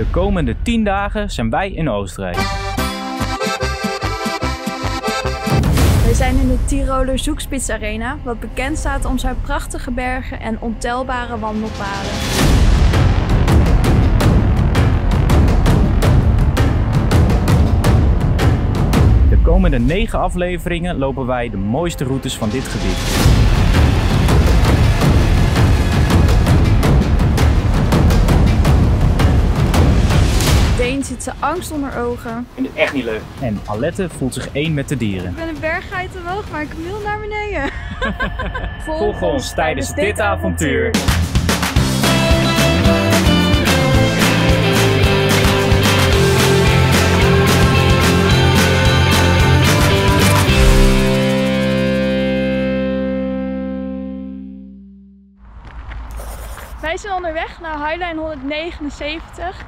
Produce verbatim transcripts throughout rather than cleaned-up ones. De komende tien dagen zijn wij in Oostenrijk. We zijn in de Tiroler Zugspitz Arena, wat bekend staat om zijn prachtige bergen en ontelbare wandelpaden. De komende negen afleveringen lopen wij de mooiste routes van dit gebied. Deen zit zijn angst onder ogen. Ik vind het echt niet leuk. En Alette voelt zich één met de dieren. Ik ben een berggeit omhoog, maar ik wil naar beneden. Volg, Volg ons, ons tijdens dit, dit avontuur. avontuur. Wij zijn onderweg naar Highline honderdnegenenzeventig.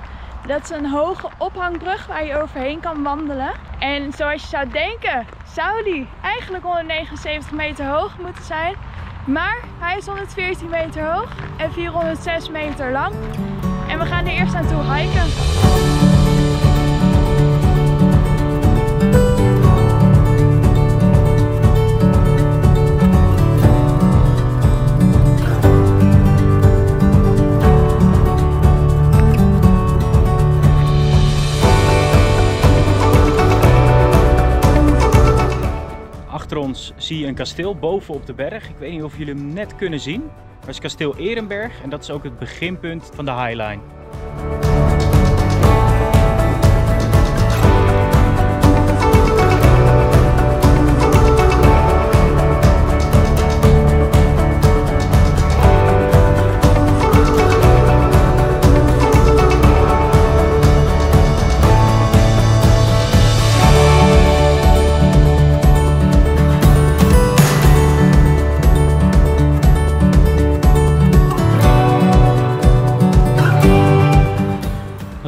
Dat is een hoge ophangbrug waar je overheen kan wandelen. En zoals je zou denken, zou die eigenlijk honderdnegenenzeventig meter hoog moeten zijn. Maar hij is honderdveertien meter hoog en vierhonderdzes meter lang. En we gaan er eerst naartoe hiken. Ons zie je een kasteel boven op de berg. Ik weet niet of jullie hem net kunnen zien. Maar het is Kasteel Ehrenberg en dat is ook het beginpunt van de Highline.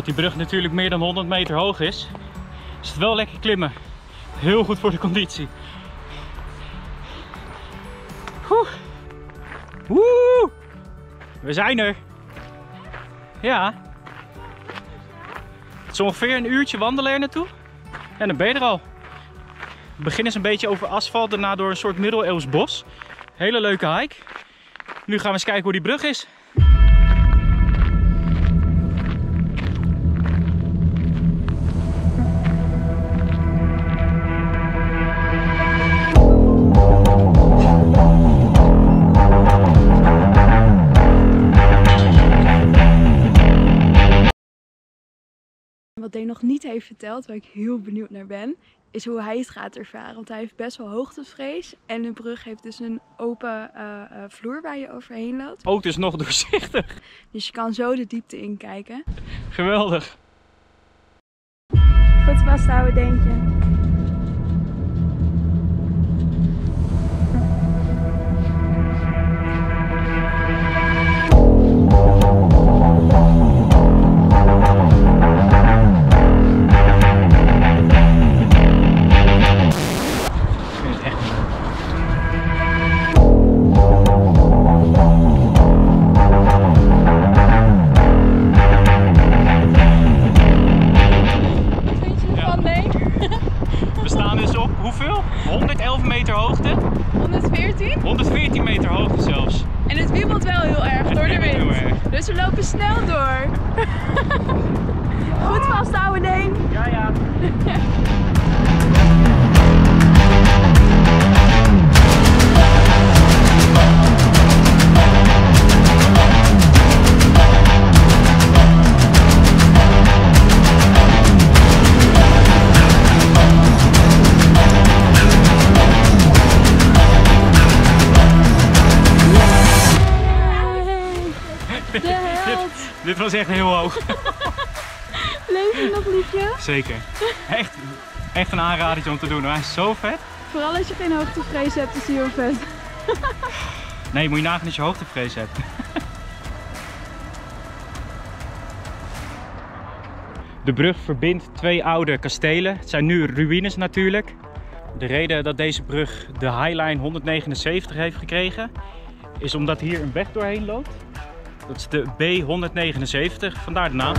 Die brug natuurlijk meer dan honderd meter hoog is, is het wel lekker klimmen. Heel goed voor de conditie. Oeh. Oeh. We zijn er. Ja. Het is ongeveer een uurtje wandelen er naartoe en dan ben je er al. Het begin is een beetje over asfalt, daarna door een soort middeleeuws bos. Hele leuke hike. Nu gaan we eens kijken hoe die brug is. Wat Deen nog niet heeft verteld, waar ik heel benieuwd naar ben, is hoe hij het gaat ervaren. Want hij heeft best wel hoogtevrees en de brug heeft dus een open uh, vloer waar je overheen loopt. Ook dus nog doorzichtig. Dus je kan zo de diepte inkijken. Geweldig. Goed vasthouden, Deentje. honderd elf meter hoogte. honderdveertien? honderdveertien meter hoogte zelfs. En het wiebelt wel heel erg het door de wind. Dus we lopen snel door. Goed vasthouden, Deen. Ja, ja. Dit was echt heel hoog. Leef je nog, liefje? Zeker. Echt, echt een aanradertje om te doen. Hij is zo vet. Vooral als je geen hoogtevrees hebt, is hij heel vet. Nee, moet je nagaan als je hoogtevrees hebt. De brug verbindt twee oude kastelen. Het zijn nu ruïnes natuurlijk. De reden dat deze brug de Highline honderdnegenenzeventig heeft gekregen, is omdat hier een weg doorheen loopt. Dat is de B honderdnegenenzeventig, vandaar de naam.